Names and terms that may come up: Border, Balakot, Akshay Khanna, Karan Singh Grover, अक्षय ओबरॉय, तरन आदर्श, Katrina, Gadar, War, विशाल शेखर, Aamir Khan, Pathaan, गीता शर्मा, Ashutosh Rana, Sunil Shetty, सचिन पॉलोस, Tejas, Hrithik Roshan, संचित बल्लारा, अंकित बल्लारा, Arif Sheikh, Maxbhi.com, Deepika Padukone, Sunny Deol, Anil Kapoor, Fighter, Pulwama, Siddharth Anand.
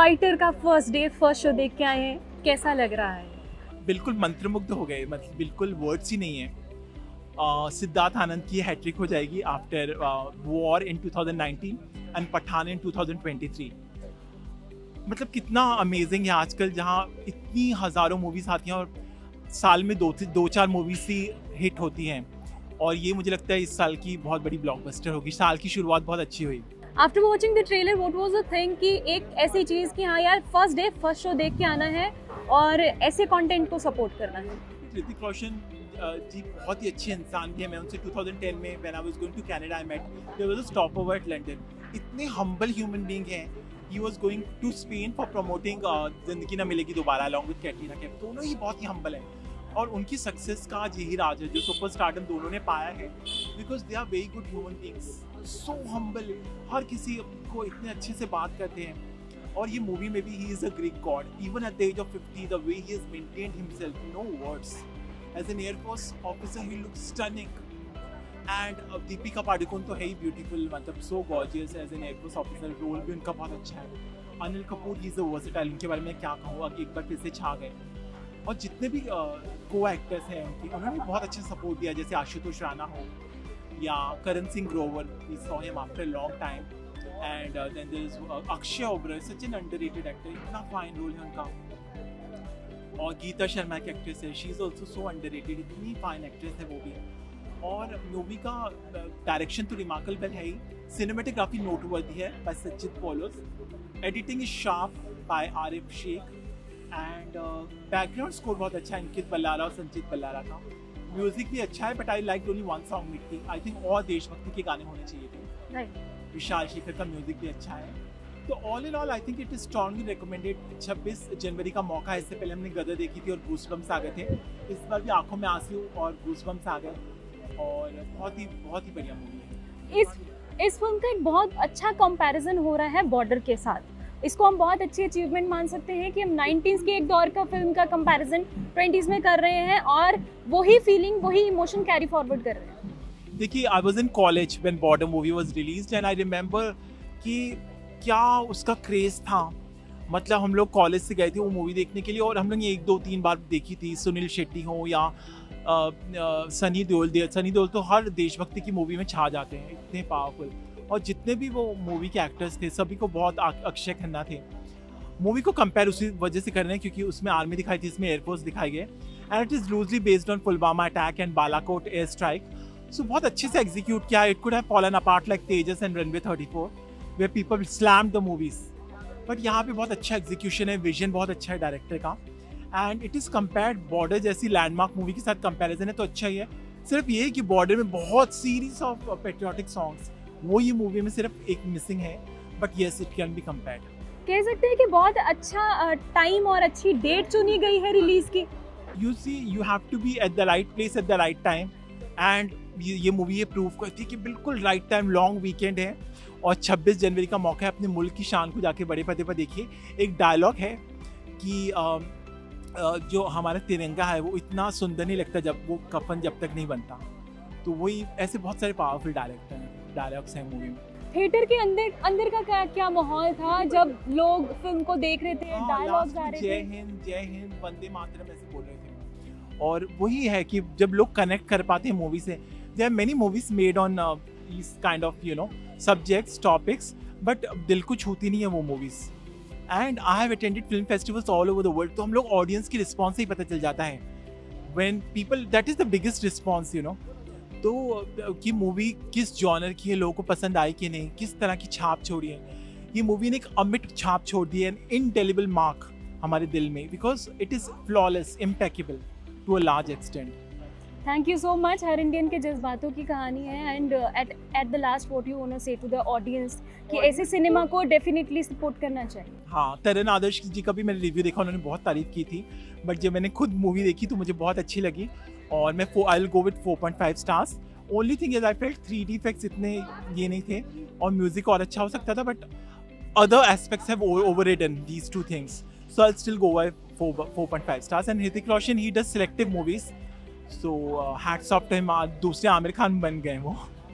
Fighter का first day first show देख के आए हैं, कैसा लग रहा है? बिल्कुल मंत्रमुग्ध हो गए, मतलब बिल्कुल वर्ड्स ही नहीं है। सिद्धार्थ आनंद की हैट्रिक हो जाएगी after War in 2019 and Pathaan in 2023। मतलब कितना अमेजिंग है आजकल, जहाँ इतनी हज़ारों मूवीज आती हैं और साल में दो चार मूवीज ही हिट होती हैं, और ये मुझे लगता है इस साल की बहुत बड़ी ब्लॉकबस्टर होगी। साल की शुरुआत बहुत अच्छी हुई। After watching the trailer what was the thing कि एक ऐसी चीज़ कि हाँ यार फर्स्ट डे फर्स्ट शो देख के आना है और ऐसे कंटेंट को सपोर्ट करना है। ऋतिक रोशन जी बहुत ही अच्छे इंसान भी है। मैं उनसे 2010 में when I was going to Canada I met, there was a stopover at London. इतने हम्बल ह्यूमन बीइंग हैं। He was going to Spain for promoting Zindagi Na मिलेगी दोबारा अलॉन्ग विद कैटरीना कैफ। दोनों ही बहुत ही हम्बल हैं और उनकी सक्सेस का यही राज है जो सुपरस्टारडम दोनों ने पाया है, because they are very good human beings, so humble, हर किसी को इतने अच्छे से बात करते हैं। और ये मूवी में भी he is a Greek god even at the age of 50, the way he is maintained himself, no words. As an air force officer he looks stunning and Deepika Padukone तो है ही ब्यूटीफुल, मतलब so gorgeous as an air force officer. Role भी उनका बहुत अच्छा है। Anil Kapoor he is a versatile, उनके बारे में क्या कहूँगा कि एक बार फिर से छा गए। और जितने भी को एक्टर्स हैं उनकी, उन्होंने बहुत अच्छा सपोर्ट दिया, जैसे आशुतोष राणा हो या Karan Singh Grover, we saw him after long time. And then there is अक्षय ओबरॉय, such an underrated actor, इतना फाइन रोल है उनका। और गीता शर्मा की एक्ट्रेस है, she is also so underrated, इतनी फाइन एक्ट्रेस है वो भी। और मूवी का डायरेक्शन तो रिमार्केबल है ही, सिनेमेटोग्राफी नोटवर्दी है by सचिन पॉलोस, editing is sharp by Arif Sheikh, and background score बहुत अच्छा है अंकित बल्लारा और संचित बल्लारा का। म्यूजिक भी अच्छा है, but I like only one song Mitti. I think और देशभक्ति के गाने होने चाहिए थे। विशाल शेखर का म्यूजिक भी अच्छा है। तो all in all I think it is strongly recommended. 26 जनवरी का मौका है, इससे पहले हमने गदर देखी थी और गूसबम्स आ गए थे। इस बार भी आंखों में आंसू और गूसबम्स आ गए, और बहुत ही बढ़िया मूवी है। इस फिल्म का एक बहुत अच्छा कंपैरिजन हो रहा है बॉर्डर के साथ। इसको हम बहुत अच्छी अचीवमेंट मान सकते हैं कि हम 90s के एक दौर का फिल्म का कंपैरिजन 20s में कर रहे हैं और वही फीलिंग वही इमोशन कैरी फॉरवर्ड कर रहे हैं। देखिए, I was in college when Border movie was released and I remember कि क्या उसका क्रेज़ था। मतलब हम लोग कॉलेज से गए थे वो मूवी देखने के लिए, और हम लोग एक दो तीन बार देखी थी। सुनील शेट्टी हो या सनी देओल, तो हर देशभक्ति की मूवी में छा जाते हैं, इतने पावरफुल। और जितने भी वो मूवी के एक्टर्स थे सभी को बहुत, अक्षय खन्ना थे। मूवी को कंपेयर उसी वजह से कर रहे हैं क्योंकि उसमें आर्मी दिखाई थी, इसमें एयरफोर्स दिखाई गए, and it is loosely based on Pulwama attack and Balakot air strike. So बहुत अच्छे से एग्जीक्यूट किया। It could have fallen apart like Tejas and Runway 34 where people slammed the movies, but यहाँ पे बहुत अच्छा एग्जीक्यूशन है, विजन बहुत अच्छा है डायरेक्टर का, and it is compared Border जैसी लैंडमार्क मूवी के साथ कंपेरिजन है तो अच्छा ही है। सिर्फ ये है कि बॉर्डर में बहुत सीरीज ऑफ पेट्रियाटिक सॉन्ग्स, वो ये मूवी में सिर्फ एक मिसिंग है, but yes it can be compared. कह सकते हैं कि बहुत अच्छा टाइम और अच्छी डेट चुनी गई है रिलीज की। You see, you have to be at the right place at the right time, and ये मूवी ये प्रूव करती है कि बिल्कुल राइट टाइम। लॉन्ग वीकेंड है और 26 जनवरी का मौका है, अपने मुल्क की शान को जाके बड़े पते पर देखिए। एक डायलॉग है कि जो हमारा तिरंगा है वो इतना सुंदर नहीं लगता जब वो कफन जब तक नहीं बनता। तो वही ऐसे बहुत सारे पावरफुल डायरेक्टर हैं, डायलॉग्स हैं मूवी में। थिएटर के अंदर का क्या माहौल था जब लोग फिल्म को देख रहे थे? डायलॉग्स आ रहे थे, जय हिंद वंदे मातरम ऐसे बोल रहे थे, और वही है कि जब लोग कनेक्ट कर पाते हैं मूवी से। There are many movies made on this kind of you know subjects topics, but दिल को छूती नहीं है वो movies. And I have attended film festivals all over the world, तो हम लोग ऑडियंस की रिस्पॉन्स से ही पता चल जाता है। When people, that is the biggest response you know, तो कि मूवी किस जॉनर की है, लोगों को पसंद आई कि नहीं, किस तरह की छाप छोड़ी है। ये मूवी ने एक अमिट छाप छोड़ दी है, एन इनडेलिबल मार्क हमारे दिल में, because it is flawless impeccable to a large extent. Thank you so much. हर इंडियन के जज्बातों की कहानी है, and at the last what you want to say to the audience कि ऐसे सिनेमा को डेफिनेटली सपोर्ट करना चाहिए। हाँ, तरन आदर्श जी का भी मैंने रिव्यू देखा, उन्होंने बहुत तारीफ की थी, बट जब मैंने खुद मूवी देखी तो मुझे बहुत अच्छी लगी और मैं I go with 4.5 stars. Only thing is I felt 3D effects इतने ये नहीं थे और म्यूजिक और अच्छा हो सकता था, but other aspects have overridden these two things, so I still go by 4.5 stars. And Hrithik Roshan he does selective movies, so hats off to him. दूसरे आमिर खान बन गए वो।